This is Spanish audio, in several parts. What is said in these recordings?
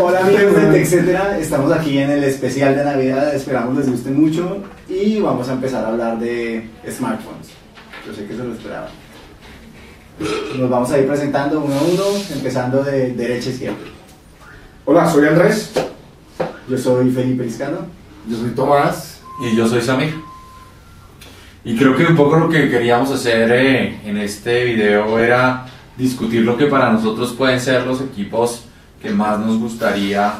Hola amigos de TechCetera, estamos aquí en el especial de Navidad, esperamos les guste mucho y vamos a empezar a hablar de smartphones. Yo sé que se lo esperaban. Nos vamos a ir presentando uno a uno, empezando de derecha a izquierda. Hola, soy Andrés. Yo soy Felipe Liscano. Yo soy Tomás. Y yo soy Samir. Y creo que un poco lo que queríamos hacer en este video era discutir lo que para nosotros pueden ser los equipos que más nos gustaría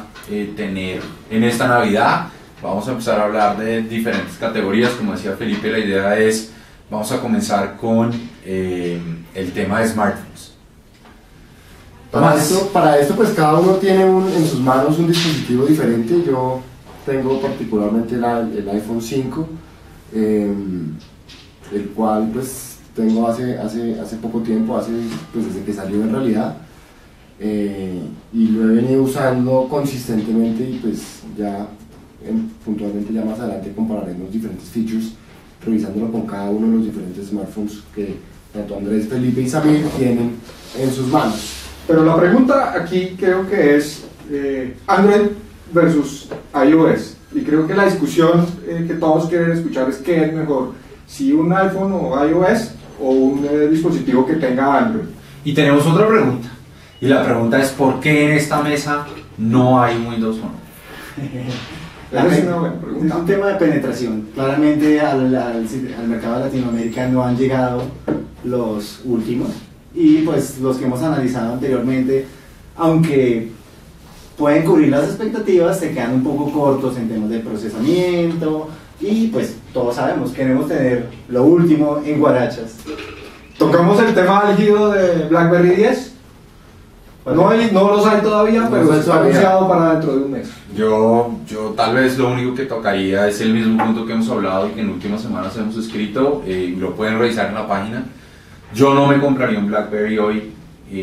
tener en esta Navidad. Vamos a empezar a hablar de diferentes categorías. Como decía Felipe, la idea es, vamos a comenzar con el tema de smartphones. Para esto pues cada uno tiene en sus manos un dispositivo diferente. Yo tengo particularmente el iPhone 5, el cual pues tengo hace poco tiempo, desde que salió en realidad. Y lo he venido usando consistentemente y pues ya puntualmente ya más adelante compararemos diferentes features revisándolo con cada uno de los diferentes smartphones que tanto Andrés, Felipe y Samir tienen en sus manos. Pero la pregunta aquí creo que es Android versus iOS, y creo que la discusión que todos quieren escuchar es qué es mejor, si un iPhone o iOS o un dispositivo que tenga Android. Y tenemos otra pregunta. Y la pregunta es, ¿por qué en esta mesa no hay Windows Phone? Es un tema de penetración. Claramente al mercado latinoamericano han llegado los últimos. Y pues los que hemos analizado anteriormente, aunque pueden cubrir las expectativas, se quedan un poco cortos en temas de procesamiento. Y pues todos sabemos, queremos tener lo último en guarachas. ¿Tocamos el tema álgido de BlackBerry 10? No los hay todavía, pero está anunciado para dentro de un mes. Yo tal vez lo único que tocaría es el mismo punto que hemos hablado y que en últimas semanas hemos escrito, lo pueden revisar en la página. Yo no me compraría un BlackBerry hoy,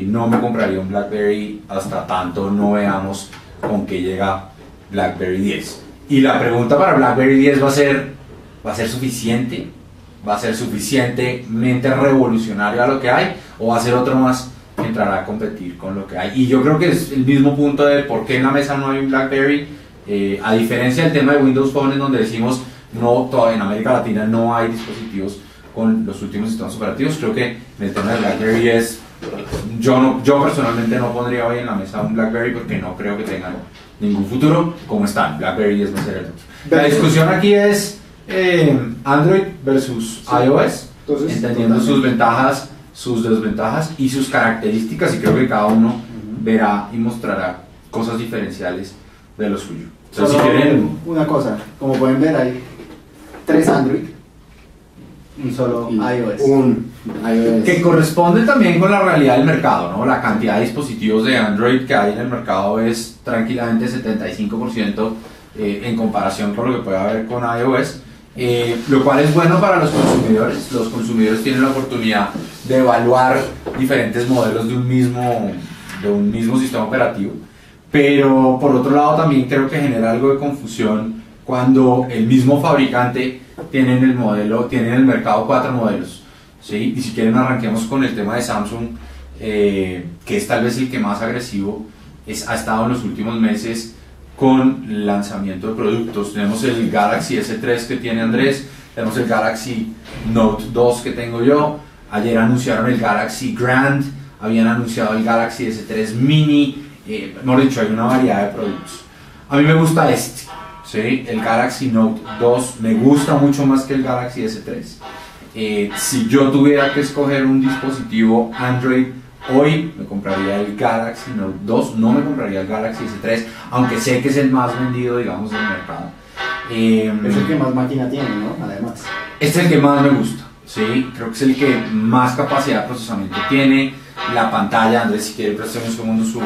no me compraría un BlackBerry hasta tanto no veamos con qué llega BlackBerry 10. Y la pregunta para BlackBerry 10 va a ser suficiente, va a ser suficientemente revolucionario a lo que hay, o va a ser otro más que entrará a competir con lo que hay. Y yo creo que es el mismo punto de por qué en la mesa no hay un BlackBerry, a diferencia del tema de Windows Phone, en donde decimos no, todavía en América Latina no hay dispositivos con los últimos sistemas operativos. Creo que en el tema de BlackBerry es, yo personalmente no pondría hoy en la mesa un BlackBerry porque no creo que tengan ningún futuro como están. BlackBerry es más serio. La discusión aquí es Android versus iOS, entonces, entendiendo sus ventajas, sus desventajas y sus características, y creo que cada uno verá y mostrará cosas diferenciales de lo suyo. Entonces, si quieren, una cosa, como pueden ver, hay 3 Android, un solo iOS. Que corresponde también con la realidad del mercado, ¿no? La cantidad de dispositivos de Android que hay en el mercado es tranquilamente 75% en comparación con lo que puede haber con iOS. Lo cual es bueno para los consumidores. Los consumidores tienen la oportunidad de evaluar diferentes modelos de un mismo sistema operativo, pero por otro lado también creo que genera algo de confusión cuando el mismo fabricante tiene en el mercado 4 modelos, ¿sí? Y si quieren arranquemos con el tema de Samsung, que es tal vez el que más agresivo ha estado en los últimos meses con lanzamiento de productos. Tenemos el Galaxy S3 que tiene Andrés, tenemos el Galaxy Note 2 que tengo yo, ayer anunciaron el Galaxy Grand, habían anunciado el Galaxy S3 Mini, mejor dicho, hay una variedad de productos. A mí me gusta este, ¿sí? El Galaxy Note 2 me gusta mucho más que el Galaxy S3. Si yo tuviera que escoger un dispositivo Android hoy, me compraría el Galaxy Note 2, no me compraría el Galaxy S3, aunque sé que es el más vendido, digamos, del mercado. Es el que más máquina tiene, ¿no? Además. Este es el que más me gusta, ¿sí? Creo que es el que más capacidad de procesamiento tiene, la pantalla. Entonces, si quiere, préstame un segundo su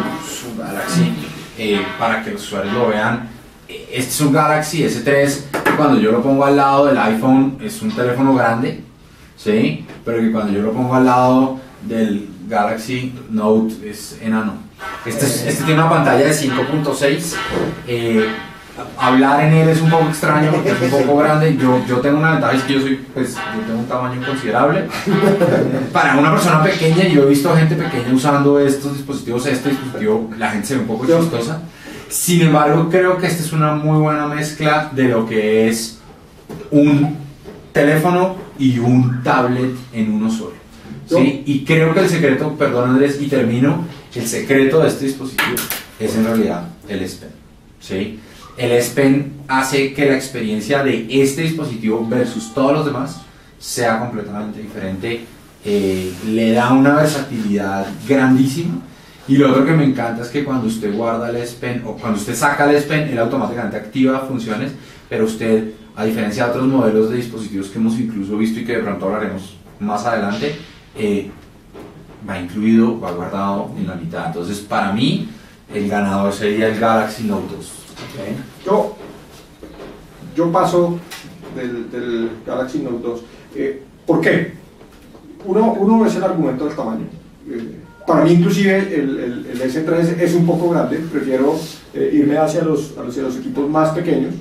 Galaxy para que los usuarios lo vean. Este es un Galaxy S3, cuando yo lo pongo al lado del iPhone, es un teléfono grande, ¿sí? Pero que cuando yo lo pongo al lado del Galaxy Note es enano. Este tiene una pantalla de 5.6, hablar en él es un poco extraño porque es un poco grande. Yo tengo una ventaja, es que yo tengo un tamaño considerable para una persona pequeña, y yo he visto gente pequeña usando estos dispositivos. Este dispositivo, la gente se ve un poco chistosa. Sin embargo, creo que esta es una muy buena mezcla de lo que es un teléfono y un tablet en uno solo, ¿sí? Y creo que el secreto, perdón Andrés, y termino, el secreto de este dispositivo es en realidad el S Pen, ¿sí? El S Pen hace que la experiencia de este dispositivo versus todos los demás sea completamente diferente. Le da una versatilidad grandísima. Y lo otro que me encanta es que cuando usted guarda el S Pen, o cuando usted saca el S Pen, él automáticamente activa funciones, pero usted, a diferencia de otros modelos de dispositivos que hemos incluso visto y que de pronto hablaremos más adelante, va incluido, va guardado en la mitad. Entonces, para mí, el ganador sería el Galaxy Note 2. Okay. Yo paso del Galaxy Note 2. ¿Por qué? Uno es el argumento del tamaño. Para mí, inclusive, el S3 es un poco grande. Prefiero irme hacia los equipos más pequeños.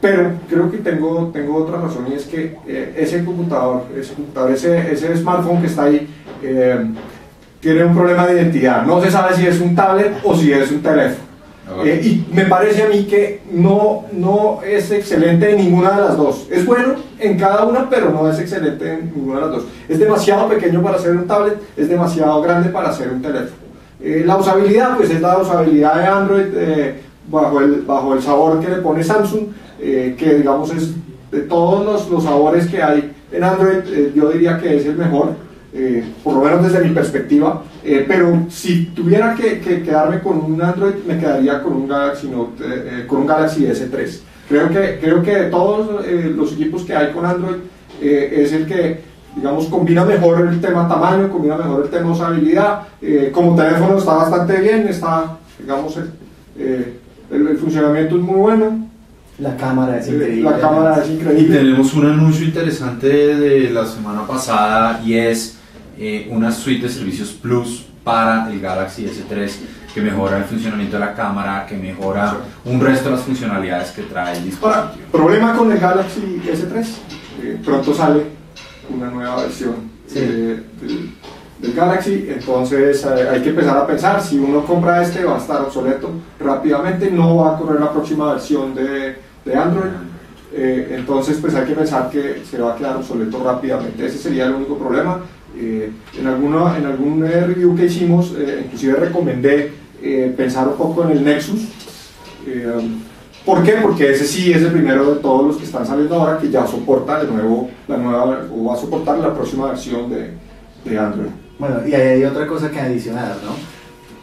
Pero creo que tengo otra razón, y es que ese smartphone que está ahí tiene un problema de identidad. No se sabe si es un tablet o si es un teléfono. Y me parece a mí que no es excelente en ninguna de las dos. Es bueno en cada una, pero no es excelente en ninguna de las dos. Es demasiado pequeño para ser un tablet, es demasiado grande para ser un teléfono. La usabilidad, pues es la usabilidad de Android bajo el sabor que le pone Samsung, que digamos es de todos los sabores que hay en Android, yo diría que es el mejor, por lo menos desde mi perspectiva. Pero si tuviera que quedarme con un Android, me quedaría con un Galaxy Note, con un Galaxy S3. Creo que de todos los equipos que hay con Android, es el que, digamos, combina mejor el tema tamaño, combina mejor el tema usabilidad. Como teléfono está bastante bien, está, digamos, el funcionamiento es muy bueno. La cámara es increíble. Y tenemos un anuncio interesante de la semana pasada, y es una suite de servicios Plus para el Galaxy S3 que mejora el funcionamiento de la cámara, que mejora un resto de las funcionalidades que trae el dispositivo. Ahora, problema con el Galaxy S3, pronto sale una nueva versión del Galaxy, entonces hay que empezar a pensar, si uno compra este va a estar obsoleto rápidamente, no va a correr la próxima versión de Android. Entonces pues hay que pensar que se va a quedar obsoleto rápidamente. Ese sería el único problema. En algún review que hicimos, inclusive recomendé pensar un poco en el Nexus. ¿Por qué? Porque ese sí es el primero de todos los que están saliendo ahora que ya soporta de nuevo o va a soportar la próxima versión de Android. Bueno, y ahí hay otra cosa que adicionar,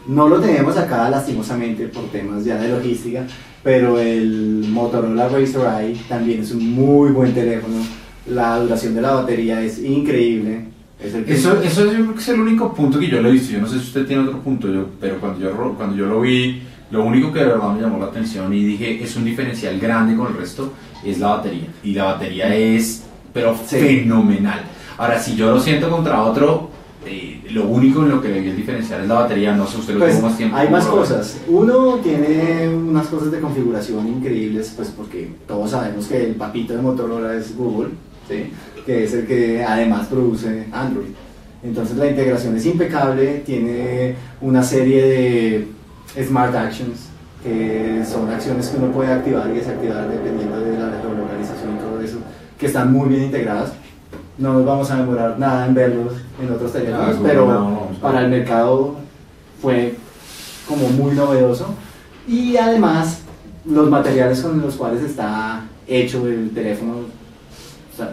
no lo tenemos acá lastimosamente por temas ya de logística, pero el Motorola Razr i también es un muy buen teléfono. La duración de la batería es increíble. Eso yo creo que es el único punto que yo le he visto. Yo no sé si usted tiene otro punto, pero cuando yo lo vi, lo único que de verdad me llamó la atención y dije es un diferencial grande con el resto es la batería, y la batería es pero fenomenal. Ahora, si yo lo siento contra otro, lo único en lo que le vi el diferencial es la batería. No sé, usted lo tuvo más tiempo. Hay más cosas. Uno tiene unas cosas de configuración increíbles, pues porque todos sabemos que el papito de Motorola es Google, ¿sí? Que es el que además produce Android. Entonces la integración es impecable, tiene una serie de Smart Actions, que son acciones que uno puede activar y desactivar dependiendo de la localización y todo eso, que están muy bien integradas. No nos vamos a demorar nada en verlos en otros teléfonos, pero para el mercado fue como muy novedoso. Y además los materiales con los cuales está hecho el teléfono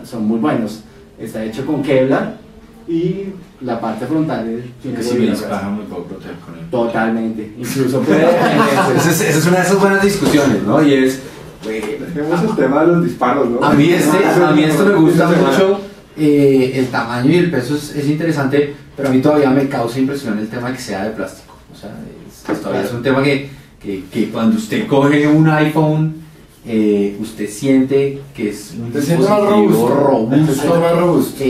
son muy buenos. Está hecho con Kevlar y la parte frontal tiene muy poco protección con él. Totalmente. Incluso puede esa es una de esas buenas discusiones, ¿no? Y es tenemos el tema de los disparos, ¿no? A mí esto me gusta mucho. El tamaño y el peso es interesante, pero a mí todavía me causa impresión el tema que sea de plástico. O sea, todavía es un tema que cuando usted coge un iPhone, usted siente que es un dispositivo robusto.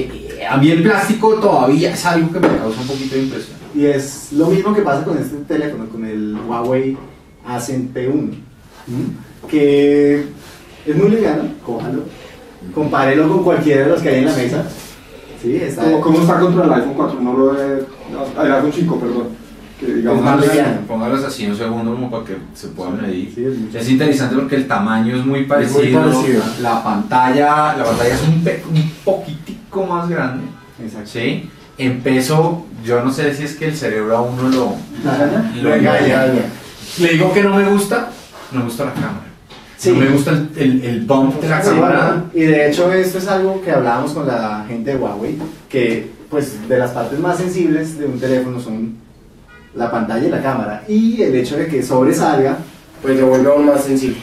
A mí el plástico todavía es algo que me causa un poquito de impresión. Y es lo mismo que pasa con este teléfono, con el Huawei Ascend P1. que es muy liviano, cójalo, compárelo con cualquiera de los que hay en la mesa. Sí, está ¿Cómo está contra el iPhone 4? No lo he... el iPhone 5, perdón. Póngalos así en segundo como para que se puedan medir. Sí, es interesante porque el tamaño es muy parecido. Es muy parecido. La pantalla es un poquitico más grande. Exacto. ¿Sí? En peso, yo no sé si es que el cerebro a uno lo engaña. Le digo que no me gusta la cámara. Sí. No me gusta el bump de la cámara. Y de hecho esto es algo que hablábamos con la gente de Huawei, que pues de las partes más sensibles de un teléfono son la pantalla y la cámara, y el hecho de que sobresalga pues lo vuelve aún más sensible.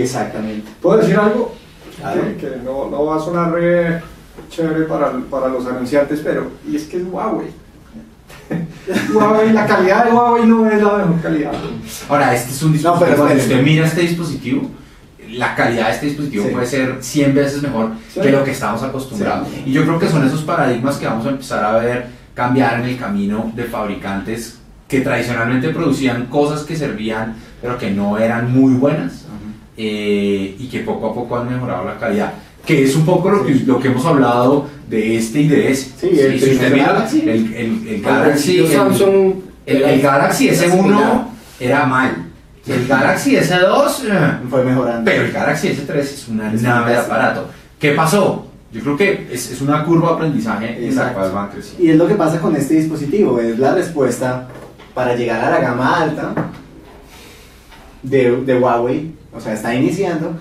Exactamente. ¿Puedo decir algo? Claro. Que no va a sonar re chévere para los anunciantes, pero y es que es Huawei. Huawei, la calidad de Huawei no es la mejor calidad. Ahora, este es un dispositivo, pero cuando usted mira este dispositivo, la calidad de este dispositivo puede ser 100 veces mejor que lo que estamos acostumbrados. Sí. Y yo creo que son esos paradigmas que vamos a empezar a ver cambiar en el camino de fabricantes que tradicionalmente producían cosas que servían pero que no eran muy buenas, y que poco a poco han mejorado la calidad, que es un poco lo que hemos hablado de este y de ese. Sí, el Galaxy S1 era mal, el Galaxy S2 fue mejorando, pero el Galaxy S3 es una nave de aparato. ¿Qué pasó? Yo creo que es una curva de aprendizaje en la cual van creciendo. Y es lo que pasa con este dispositivo, es la respuesta para llegar a la gama alta de Huawei. O sea, está iniciando,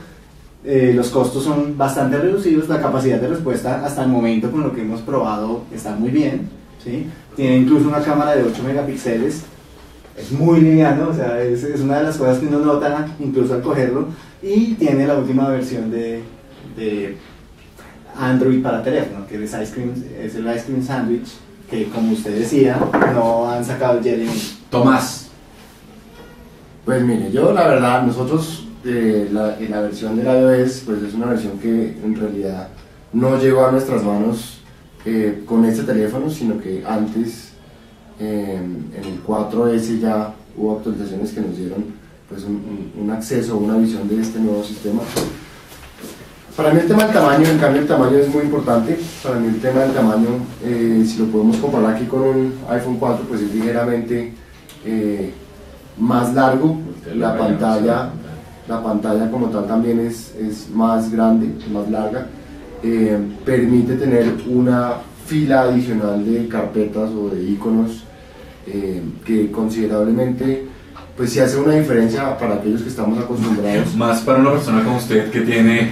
los costos son bastante reducidos, la capacidad de respuesta hasta el momento con lo que hemos probado está muy bien, ¿sí? Tiene incluso una cámara de 8 megapíxeles, es muy liviano, o sea, es una de las cosas que uno nota incluso al cogerlo, y tiene la última versión de Android para teléfono, que es el Ice Cream Sandwich, que como usted decía, no han sacado el Jelly. Tomás. Pues mire, yo la verdad, nosotros la versión del iOS pues es una versión que en realidad no llegó a nuestras manos con este teléfono, sino que antes en el 4S ya hubo actualizaciones que nos dieron pues un acceso, una visión de este nuevo sistema. Para mí el tema del tamaño, en cambio el tamaño es muy importante. Para mí el tema del tamaño, si lo podemos comparar aquí con un iPhone 4, pues es ligeramente más largo. La pantalla como tal también es más grande, más larga. Permite tener una fila adicional de carpetas o de iconos que considerablemente pues sí hace una diferencia para aquellos que estamos acostumbrados. Más para una persona como usted que tiene,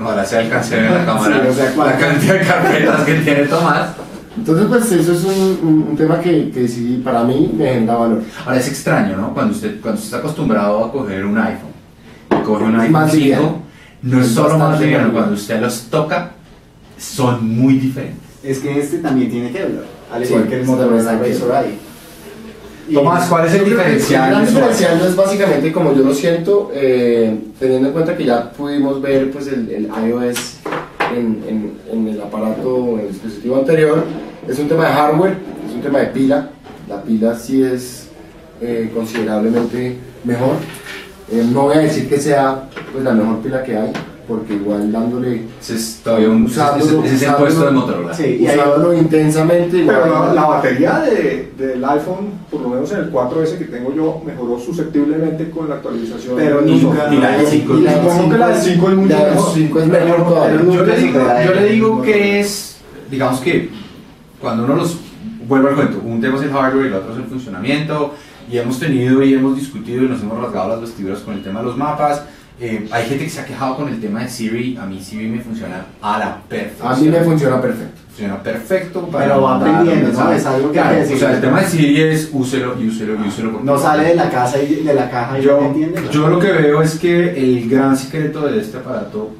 ahora se alcanza en la cámara, sí, o sea, la cantidad de carpetas que tiene Tomás. Entonces pues eso es un tema que sí para mí me genera valor. Ahora es extraño, ¿no? Cuando usted está acostumbrado a coger un iPhone, coge un iPhone 5, no es solo más liviano, cuando usted los toca son muy diferentes. Es que este también tiene Kevlar, al igual que el Motorola Razr i. Tomás, ¿cuál es el diferencial? El diferencial es básicamente como yo lo siento, teniendo en cuenta que ya pudimos ver pues, el iOS en el aparato, en el dispositivo anterior. Es un tema de hardware, es un tema de pila. La pila sí es considerablemente mejor. No voy a decir que sea pues, la mejor pila que hay, porque igual dándole... Ese es el puesto de Motorola. Sí, usándolo intensamente. Igual, pero la batería del iPhone, por lo menos en el 4S que tengo yo, mejoró susceptiblemente con la actualización. Pero nunca... Y la del 5 es muy mejor. La del 5 es mejor todavía. Yo le digo que es... Digamos que cuando uno los... Vuelvo al cuento, un tema es el hardware y el otro es el funcionamiento. Y hemos tenido y hemos discutido y nos hemos rasgado las vestiduras con el tema de los mapas. Hay gente que se ha quejado con el tema de Siri. A mí Siri me funciona a la perfección. A mí me funciona perfecto. Funciona perfecto. Pero va aprendiendo, ¿sabes? Algo que claro, o sea, el tema de Siri es úselo. No sale de la casa y de la caja. Yo lo que veo es que el gran secreto de este aparato,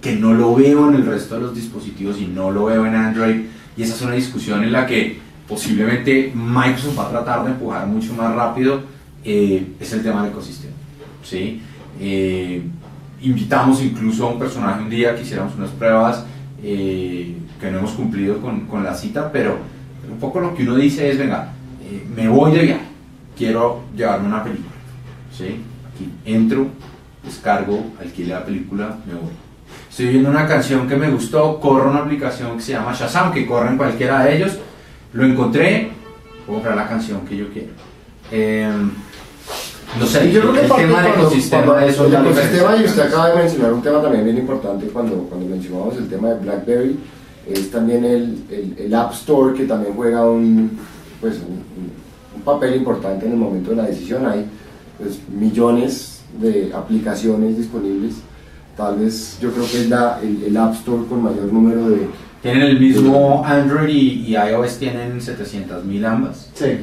que no lo veo en el resto de los dispositivos y no lo veo en Android, y esa es una discusión en la que posiblemente Microsoft va a tratar de empujar mucho más rápido, es el tema del ecosistema, ¿sí? Invitamos incluso a un personaje un día que hiciéramos unas pruebas, que no hemos cumplido con la cita, pero un poco lo que uno dice es, venga, me voy de viaje, quiero llevarme una película, ¿sí? Aquí entro, descargo, alquilé la película, me voy. Estoy viendo una canción que me gustó, corro una aplicación que se llama Shazam, que corre en cualquiera de ellos, lo encontré, puedo comprar la canción que yo quiero. No sé, yo creo que el tema de los sistemas es un ecosistema, y usted acaba de mencionar un tema también bien importante cuando mencionamos el tema de BlackBerry, es también el App Store, que también juega un papel importante en el momento de la decisión. Hay pues, millones de aplicaciones disponibles, tal vez yo creo que es el App Store con mayor número de... Tienen el mismo Android y iOS, tienen 700.000 ambas. Sí.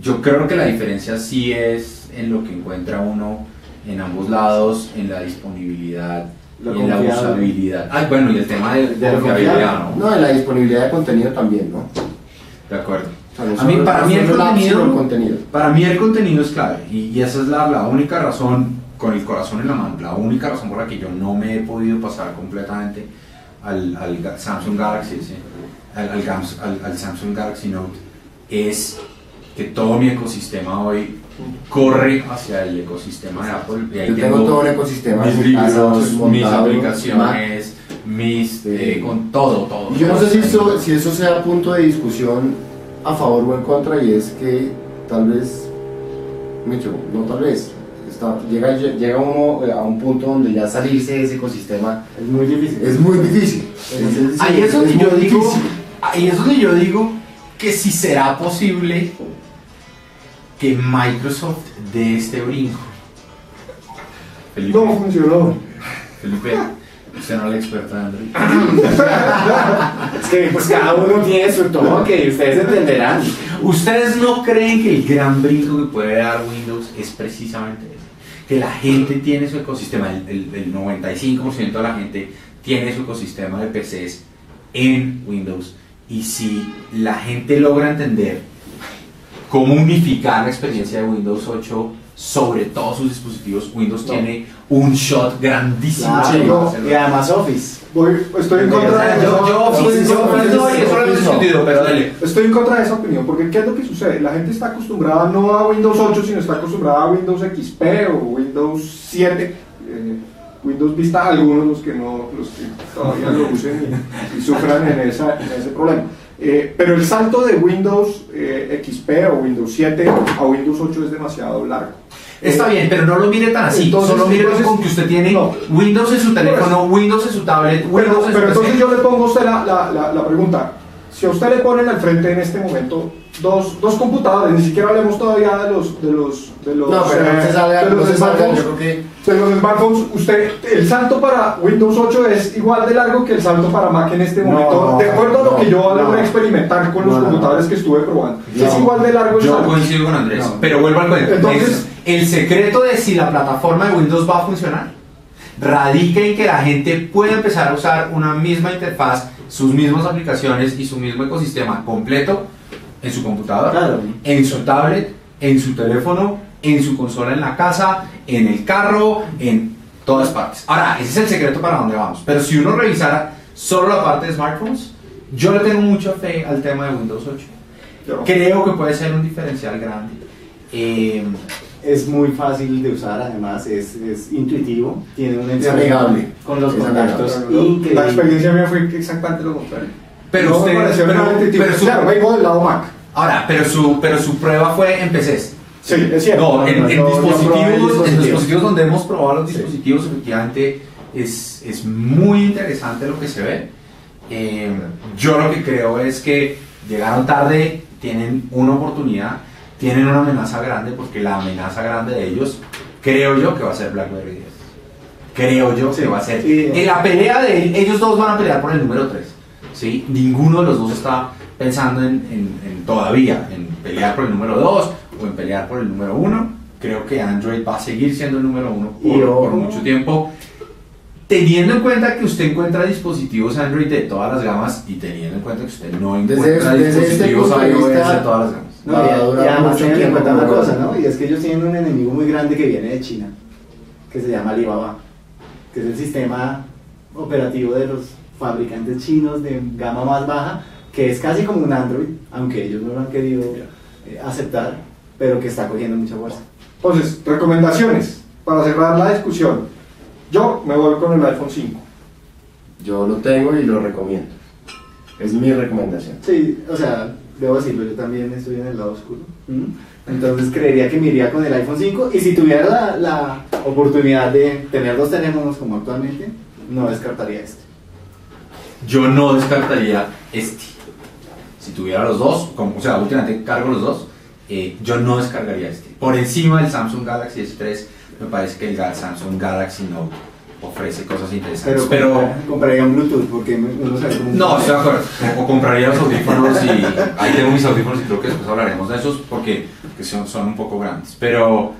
Yo creo que la diferencia sí es en lo que encuentra uno en ambos lados, en la disponibilidad, en la usabilidad. Ah, bueno, y el tema de la confiabilidad, ¿no? No, en la disponibilidad de contenido también, ¿no? De acuerdo. A mí, para mí el contenido es clave, y esa es la única razón, con el corazón en la mano, la única razón por la que yo no me he podido pasar completamente al Samsung Galaxy, ¿sí? al Samsung Galaxy Note, es que todo mi ecosistema hoy corre hacia el ecosistema de Apple, y ahí tengo todo el ecosistema, mis libros, mis aplicaciones, mis con todo. Y yo no sé si eso sea punto de discusión a favor o en contra, y es que tal vez, llega uno a un punto donde ya salirse de ese ecosistema es muy difícil. Es muy difícil. Ahí es donde yo digo que si será posible que Microsoft dé este brinco. Felipe, no funcionó. Felipe, usted no es el experto de Android. Es que pues cada uno tiene su toque, y ustedes entenderán. ¿Ustedes no creen que el gran brinco que puede dar Windows es precisamente eso? Que la gente tiene su ecosistema, el 95% de la gente tiene su ecosistema de PCs en Windows, y si la gente logra entender cómo unificar la experiencia de Windows 8 sobre todos sus dispositivos, Windows tiene un shot grandísimo. Claro, y además Office. Estoy en contra de esa opinión, porque ¿qué es lo que sucede? La gente está acostumbrada no a Windows 8, sino está acostumbrada a Windows XP o Windows 7, Windows Vista, algunos los que todavía lo usen y sufran en ese problema. Pero el salto de Windows XP o Windows 7 a Windows 8 es demasiado largo. Está bien, pero no lo mire tan así. Entonces, solo mire con que usted tiene Windows en su teléfono, Windows en su tablet, Windows en su PC. Pero entonces yo le pongo a usted la pregunta. Si a usted le ponen al frente en este momento dos computadores, ni siquiera hablemos todavía de los smartphones, usted, el salto para Windows 8 es igual de largo que el salto para Mac en este momento, de acuerdo a lo que yo logré experimentar con los computadores que estuve probando. Es igual de largo el salto. Yo coincido con Andrés, pero vuelvo al cuento. Entonces, el secreto de si la plataforma de Windows va a funcionar radica en que la gente pueda empezar a usar una misma interfaz, sus mismas aplicaciones y su mismo ecosistema completo en su computadora, en su tablet, en su teléfono, en su consola en la casa, en el carro, en todas partes. Ahora, ese es el secreto para dónde vamos. Pero si uno revisara solo la parte de smartphones, yo le tengo mucha fe al tema de Windows 8. Yo creo que puede ser un diferencial grande. Es muy fácil de usar, además es intuitivo, tiene un amigable con los contactos increíble. La experiencia mía fue exactamente lo contrario. Pero usted, del lado Mac. Ahora, pero su prueba fue en PCs. Sí, es cierto. No, en dispositivos donde hemos probado los dispositivos, efectivamente es muy interesante lo que se ve. Yo lo que creo es que llegaron tarde, tienen una oportunidad. Tienen una amenaza grande, porque la amenaza grande de ellos, creo yo, que va a ser BlackBerry 10. Creo yo que va a ser. En la pelea ellos dos van a pelear por el número 3. ¿Sí? Ninguno de los dos está pensando en pelear por el número 2 o en pelear por el número 1. Creo que Android va a seguir siendo el número 1 por mucho tiempo. Teniendo en cuenta que usted encuentra dispositivos Android de todas las gamas, y teniendo en cuenta que usted no encuentra dispositivos iOS de todas las gamas. No, y además tienen que contar una cosa, ¿no? Y es que ellos tienen un enemigo muy grande que viene de China, que se llama Alibaba, que es el sistema operativo de los fabricantes chinos de gama más baja, que es casi como un Android, aunque ellos no lo han querido aceptar, pero que está cogiendo mucha fuerza. Entonces, recomendaciones. para cerrar la discusión, yo me voy con el iPhone 5. Yo lo tengo y lo recomiendo. Es mi recomendación. Sí, o sea, debo decirlo, yo también estoy en el lado oscuro. Entonces creería que me iría con el iPhone 5 y si tuviera la oportunidad de tener dos teléfonos como actualmente, no descartaría este. Yo no descartaría este. Si tuviera los dos, como, o sea, últimamente cargo los dos, yo no descargaría este. Por encima del Samsung Galaxy S3, me parece que el Samsung Galaxy Note ofrece cosas interesantes. Pero compraría un Bluetooth porque no sé cómo. No, estoy de acuerdo. O compraría los audífonos y ahí tengo mis audífonos y creo que después hablaremos de esos porque son un poco grandes. Pero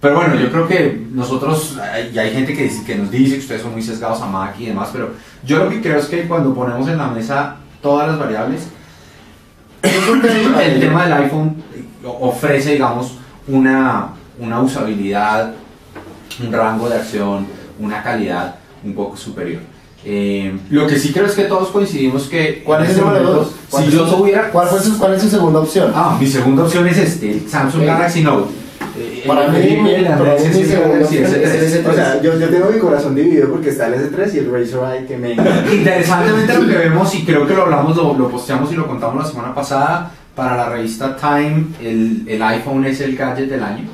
bueno, yo creo que nosotros, y hay gente que nos dice que ustedes son muy sesgados a Mac y demás, pero yo lo que creo es que cuando ponemos en la mesa todas las variables, el tema del iPhone ofrece, digamos, una usabilidad, un rango de acción, una calidad un poco superior. Lo que sí creo es que todos coincidimos que... ¿Cuál es el número 2? Si yo tuviera... ¿Cuál es su segunda opción? Ah, mi segunda opción es este, el Samsung Galaxy Note. Para mí, yo tengo mi corazón dividido porque está el S3 y el Razr i que me... Interesantemente lo que vemos, y creo que lo hablamos, lo posteamos y lo contamos la semana pasada, para la revista Time, el iPhone es el gadget del año,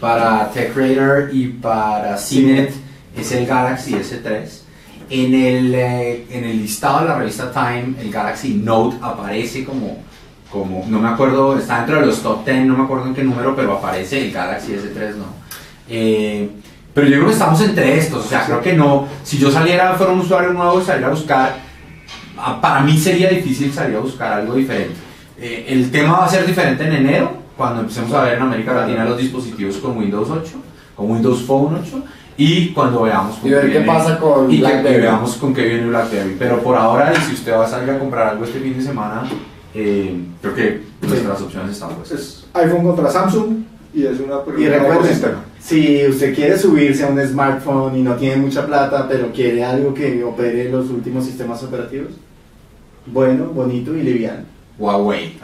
para TechCetera y para CNET es el Galaxy S3. En el listado de la revista Time, el Galaxy Note aparece como no me acuerdo, está dentro de los top 10, no me acuerdo en qué número, pero aparece el Galaxy S3, no. Pero yo creo que estamos entre estos, o sea, creo que no, si yo fuera un usuario nuevo y saliera a buscar, para mí sería difícil salir a buscar algo diferente. El tema va a ser diferente en enero, cuando empecemos a ver en América Latina los dispositivos con Windows 8, con Windows Phone 8, y cuando veamos con qué pasa con BlackBerry. Y veamos con qué viene BlackBerry. Pero por ahora, y si usted va a salir a comprar algo este fin de semana, creo que nuestras opciones están puestas. Es iPhone contra Samsung y es una... Y recuerden, si usted quiere subirse a un smartphone y no tiene mucha plata, pero quiere algo que opere los últimos sistemas operativos, bueno, bonito y liviano. Huawei.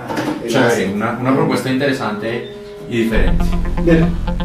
Chévere, una propuesta interesante y diferente. Bien.